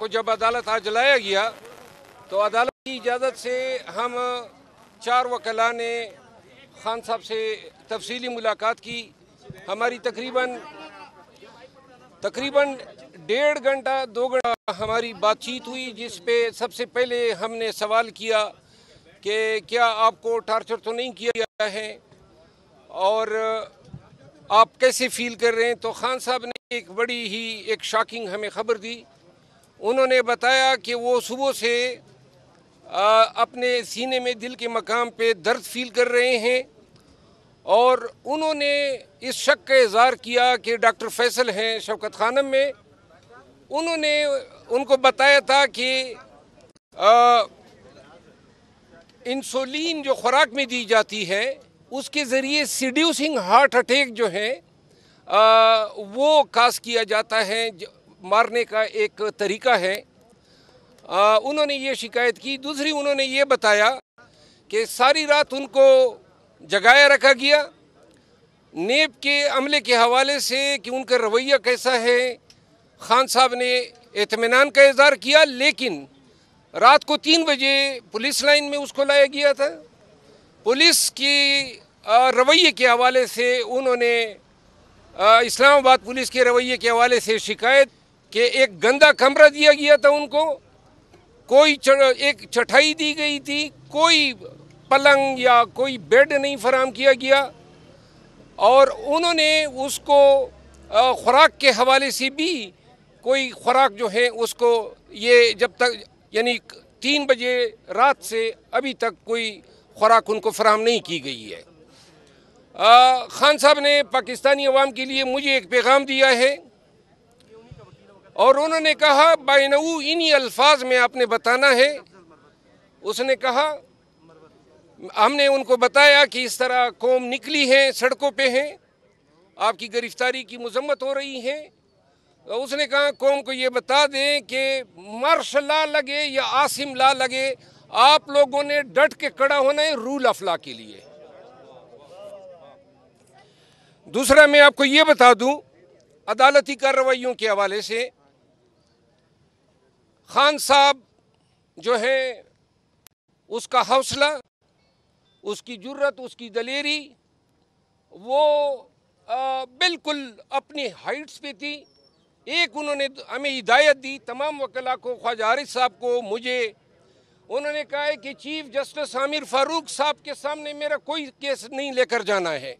को जब अदालत आज लाया गया तो अदालत की इजाज़त से हम चार वकला ने खान साहब से तफसीली मुलाकात की। हमारी तकरीबन डेढ़ घंटा दो घंटा हमारी बातचीत हुई, जिस पे सबसे पहले हमने सवाल किया कि क्या आपको टार्चर तो नहीं किया गया है और आप कैसे फील कर रहे हैं। तो खान साहब ने एक बड़ी ही एक शॉकिंग हमें खबर दी। उन्होंने बताया कि वो सुबह से अपने सीने में दिल के मकाम पे दर्द फील कर रहे हैं और उन्होंने इस शक का इजहार किया कि डॉक्टर फैसल हैं शौकत खानम में। उन्होंने उनको बताया था कि इंसुलिन जो खुराक में दी जाती है उसके ज़रिए सीड्यूसिंग हार्ट अटैक जो है वो काज किया जाता है, मारने का एक तरीका है। उन्होंने ये शिकायत की। दूसरी उन्होंने ये बताया कि सारी रात उनको जगाया रखा गया नेप के अमले के हवाले से कि उनका रवैया कैसा है। खान साहब ने इत्मीनान का इजहार किया, लेकिन रात को 3 बजे पुलिस लाइन में उसको लाया गया था। पुलिस की रवैये के हवाले से उन्होंने इस्लामाबाद पुलिस के रवैये के हवाले से शिकायत कि एक गंदा कमरा दिया गया था उनको, कोई एक चटाई दी गई थी, कोई पलंग या कोई बेड नहीं फराम किया गया और उन्होंने उसको खुराक के हवाले से भी कोई खुराक जो है उसको ये जब तक यानी 3 बजे रात से अभी तक कोई खुराक उनको फराहम नहीं की गई है। खान साहब ने पाकिस्तानी अवाम के लिए मुझे एक पैगाम दिया है और उन्होंने कहा बायनऊ इन्हीं अल्फाज में आपने बताना है। उसने कहा हमने उनको बताया कि इस तरह कौम निकली है, सड़कों पे है, आपकी गिरफ्तारी की मजम्मत हो रही है। उसने कहा कौम को ये बता दें कि मार्शल ला लगे या आसिम ला लगे, आप लोगों ने डट के खड़ा होना है रूल ऑफ लॉ के लिए। दूसरा मैं आपको ये बता दूं अदालती कार्रवाइयों के हवाले से खान साहब जो है उसका हौसला, उसकी जुर्रत, उसकी दलेरी वो बिल्कुल अपनी हाइट्स पे थी। एक उन्होंने हमें हिदायत दी तमाम वकला को, ख्वाजा हारिस साहब को, मुझे। उन्होंने कहा है कि चीफ जस्टिस आमिर फारूक साहब के सामने मेरा कोई केस नहीं लेकर जाना है।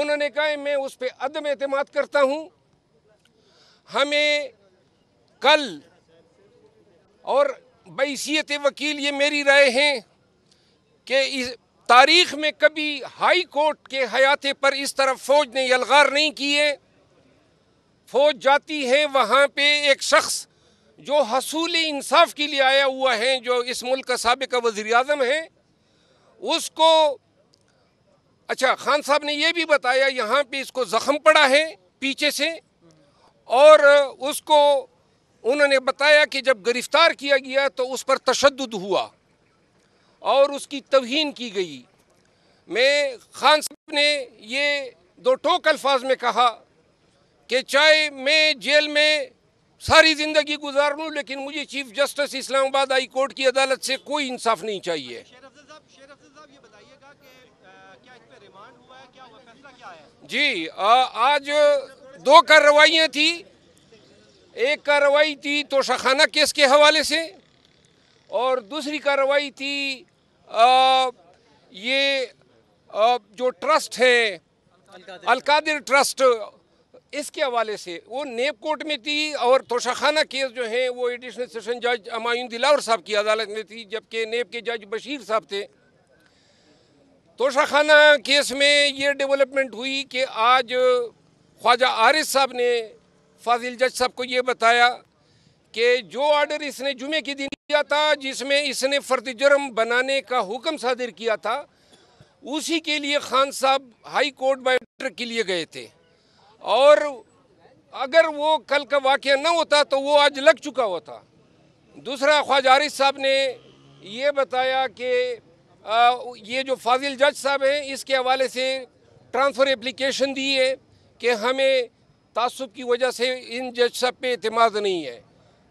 उन्होंने कहा है मैं उस पर अदम एतमाद करता हूँ। हमें कल और बैसियत वकील ये मेरी राय है कि इस तारीख़ में कभी हाई कोर्ट के हयाते पर इस तरफ फ़ौज ने यलगार नहीं किए। फ़ौज जाती है वहाँ पे एक शख्स जो हसूल इंसाफ के लिए आया हुआ है, जो इस मुल्क का साबिक़ा वज़ीर-ए-आज़म है, उसको। अच्छा, खान साहब ने ये भी बताया यहाँ पे इसको ज़ख़म पड़ा है पीछे से और उसको उन्होंने बताया कि जब गिरफ़्तार किया गया तो उस पर तशद्दुद हुआ और उसकी तवहीन की गई। मैं खान साहब ने ये दो टोक अल्फाज में कहा कि चाहे मैं जेल में सारी ज़िंदगी गुजार लूँ लेकिन मुझे chief justice Islamabad high court की अदालत से कोई इंसाफ नहीं चाहिए। जी, आज दो कार्रवाइयाँ थी। एक कार्रवाई थी तोशाखाना केस के हवाले से और दूसरी कार्रवाई थी जो ट्रस्ट है अलकादिर ट्रस्ट, इसके हवाले से वो नेप कोर्ट में थी और तोशाखाना केस जो है वो एडिशनल सेशन जज अमायून दिलावर साहब की अदालत में थी, जबकि नेप के जज बशीर साहब थे। तोशाखाना केस में ये डेवलपमेंट हुई कि आज ख्वाजा आरिफ साहब ने फाजिल जज साहब को ये बताया कि जो आर्डर इसने जुमे के दिन दिया था जिसमें इसने फर्द जुर्म बनाने का हुक्म सादिर किया था, उसी के लिए खान साहब हाई कोर्ट बाय ऑर्डर के लिए गए थे और अगर वो कल का वाक़या ना होता तो वो आज लग चुका होता। दूसरा, ख्वाजा आरिफ साहब ने ये बताया कि ये जो फाजिल जज साहब हैं इसके हवाले से ट्रांसफ़र एप्लीकेशन दी है कि हमें तासुब की वजह से इन जज साहब पे एतमाद नहीं है।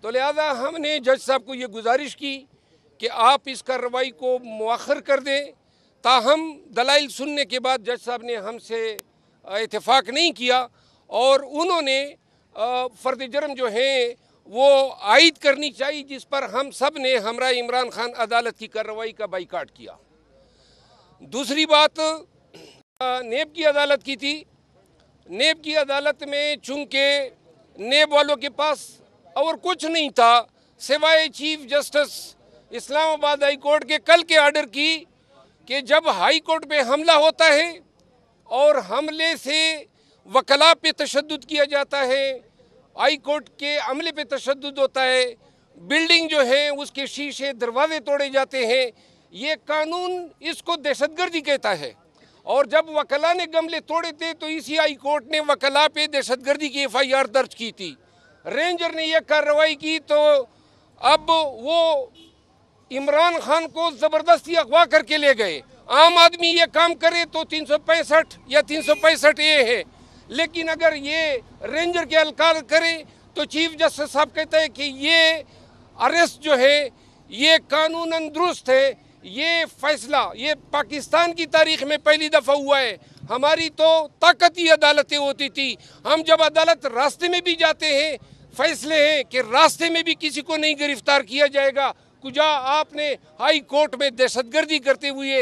तो लिहाजा हमने जज साहब को ये गुजारिश की कि आप इस कार्रवाई को मुअख्खर कर दें। ताहम दलाइल सुनने के बाद जज साहब ने हमसे इत्तेफाक नहीं किया और उन्होंने फर्द जुर्म जो हैं वो आयद करनी चाहिए, जिस पर हम सब ने हमरा इमरान खान अदालत की कार्रवाई का बाइकाट किया। दूसरी बात नेब की अदालत की थी। नेब की अदालत में चूँकि नेब वालों के पास और कुछ नहीं था सिवाय chief justice Islamabad high court के कल के आर्डर की कि जब हाई कोर्ट पे हमला होता है और हमले से वकला पे तशद्दुद किया जाता है, हाई कोर्ट के अमले पे तशद्दुद होता है, बिल्डिंग जो है उसके शीशे दरवाजे तोड़े जाते हैं, ये कानून इसको दहशतगर्दी कहता है। और जब वकला ने गमले तोड़े थे तो इसी हाई कोर्ट ने वकला पे दहशतगर्दी की FIR दर्ज की थी। रेंजर ने यह कार्रवाई की तो अब वो इमरान खान को ज़बरदस्ती अगवा करके ले गए। आम आदमी ये काम करे तो 365 या 365 ए है, लेकिन अगर ये रेंजर के अलकार करे तो चीफ जस्टिस साहब कहते हैं कि ये अरेस्ट जो है ये कानूनन दुरुस्त है। ये फैसला ये पाकिस्तान की तारीख में पहली दफ़ा हुआ है। हमारी तो ताकती अदालतें होती थी, हम जब अदालत रास्ते में भी जाते हैं फैसले हैं कि रास्ते में भी किसी को नहीं गिरफ्तार किया जाएगा। कुजा आपने हाई कोर्ट में दहशतगर्दी करते हुए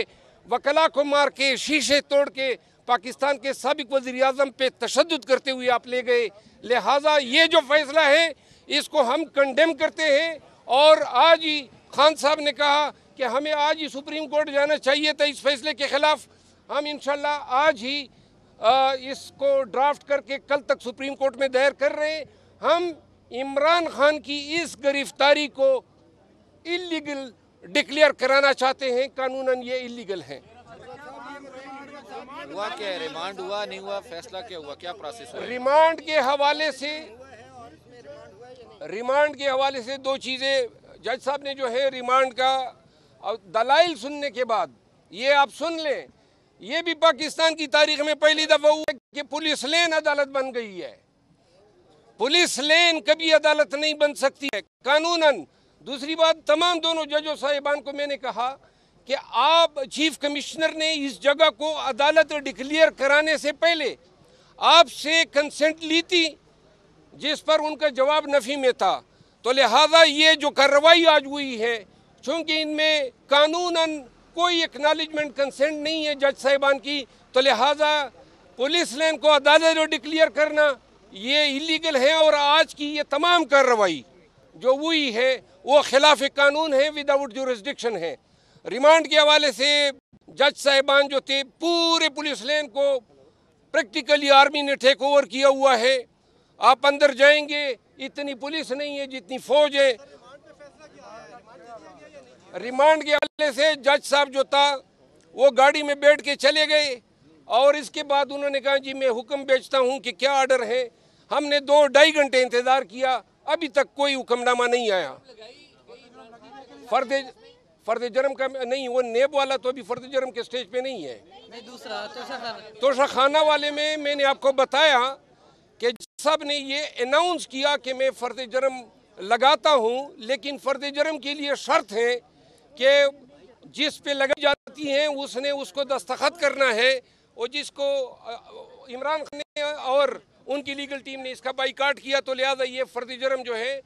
वकला को मार के शीशे तोड़ के पाकिस्तान के साबिक वज़ीर आज़म पे तशद्दुद करते हुए आप ले गए। लिहाजा ये जो फैसला है इसको हम कंडेम करते हैं। और आज ही खान साहब ने कहा कि हमें आज ही सुप्रीम कोर्ट जाना चाहिए था इस फैसले के ख़िलाफ़। हम इंशाल्लाह आज ही इसको ड्राफ्ट करके कल तक सुप्रीम कोर्ट में दायर कर रहे हैं। हम इमरान खान की इस गिरफ्तारी को इलीगल डिक्लेयर कराना चाहते हैं, कानूनन ये इलीगल है। हुआ क्या, रिमांड हुआ नहीं हुआ, फैसला क्या हुआ, क्या प्रोसेस हुआ? रिमांड के हवाले से, रिमांड के हवाले से दो चीज़ें जज साहब ने जो है रिमांड का दलाइल सुनने के बाद, ये आप सुन लें, ये भी पाकिस्तान की तारीख में पहली दफ़ा हुआ है कि पुलिस लेन अदालत बन गई है। पुलिस लेन कभी अदालत नहीं बन सकती है कानूनन। दूसरी बात, तमाम दोनों जजों साहिबान को मैंने कहा कि आप चीफ कमिश्नर ने इस जगह को अदालत डिक्लेयर कराने से पहले आपसे कंसेंट ली थी, जिस पर उनका जवाब नफ़ी में था। तो लिहाजा ये जो कार्रवाई आज हुई है, चूँकि इनमें कानूनन कोई एक्नॉलेजमेंट कंसेंट नहीं है जज साहिबान की, तो लिहाजा पुलिस लेन को अदालत डिक्लेयर करना ये इलीगल है। और आज की ये तमाम कार्रवाई जो हुई है वो खिलाफ कानून है, विदाउट ज्यूरिसडिक्शन है। रिमांड के हवाले से जज साहिबान जो थे, पूरे पुलिस लेन को प्रैक्टिकली आर्मी ने टेक ओवर किया हुआ है। आप अंदर जाएंगे, इतनी पुलिस नहीं है जितनी फौज है। रिमांड के हवाले से जज साहब जो था वो गाड़ी में बैठ के चले गए और इसके बाद उन्होंने कहा जी मैं हुक्म भेजता हूँ कि क्या आर्डर है। हमने 2-2.5 घंटे इंतज़ार किया, अभी तक कोई हुक्मनामा नहीं आया। फर्द जुर्म का नहीं, वो नेब वाला तो अभी फर्द जुर्म के स्टेज पे नहीं है। दूसरा तोशाखाना वाले में मैंने आपको बताया कि जज साहब ने ये अनाउंस किया कि मैं फर्द जुर्म लगाता हूँ, लेकिन फर्द जुर्म के लिए शर्त है कि जिस पे लगाई जाती हैं उसने उसको दस्तखत करना है। और जिसको इमरान खान ने और उनकी लीगल टीम ने इसका बाइकाट किया, तो लिहाजा ये फर्द जुर्म जो है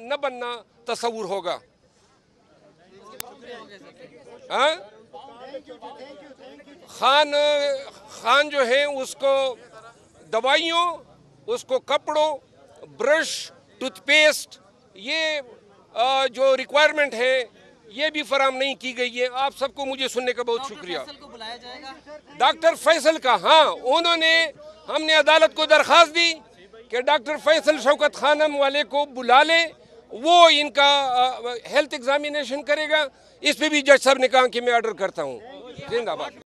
न बनना तस्वूर होगा। हाँ, खान जो है उसको दवाइयों, उसको कपड़ों, ब्रश, टूथपेस्ट, ये जो रिक्वायरमेंट है ये भी फराम नहीं की गई है। आप सबको मुझे सुनने का बहुत शुक्रिया। डॉक्टर फैसल का, हाँ, उन्होंने, हमने अदालत को दरख्वास्त दी कि डॉक्टर फैसल शौकत खानम वाले को बुला ले, वो इनका हेल्थ एग्जामिनेशन करेगा। इस पे भी जज साहब ने कहा कि मैं ऑर्डर करता हूँ। जिंदाबाद।